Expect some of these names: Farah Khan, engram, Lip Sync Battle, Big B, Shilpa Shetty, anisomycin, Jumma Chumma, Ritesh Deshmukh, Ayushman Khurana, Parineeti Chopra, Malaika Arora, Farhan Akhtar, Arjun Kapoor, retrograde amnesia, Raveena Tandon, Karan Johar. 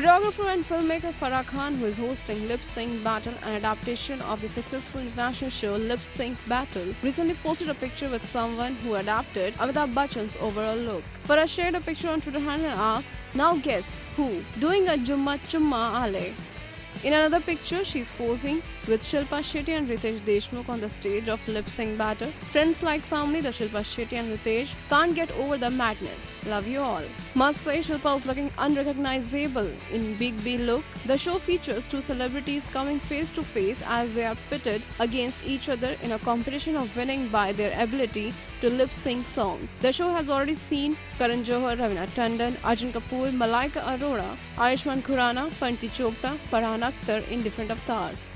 Choreographer and filmmaker Farah Khan, who is hosting Lip Sync Battle, an adaptation of the successful international show Lip Sync Battle, recently posted a picture with someone who adapted Amitabh Bachchan's overall look. Farah shared a picture on Twitter handle and asks, "Now guess who? Doing a Jumma Chumma Ale." In another picture, she is posing with Shilpa Shetty and Ritesh Deshmukh on the stage of Lip Sync Battle. Friends like family, the Shilpa Shetty and Ritesh can't get over the madness. Love you all. Must say, Shilpa is looking unrecognizable in Big B look. The show features two celebrities coming face to face as they are pitted against each other in a competition of winning by their ability to lip sync songs. The show has already seen Karan Johar, Raveena Tandon, Arjun Kapoor, Malaika Arora, Ayushman Khurana, Parineeti Chopra, Farhan Akhtar in different avatars.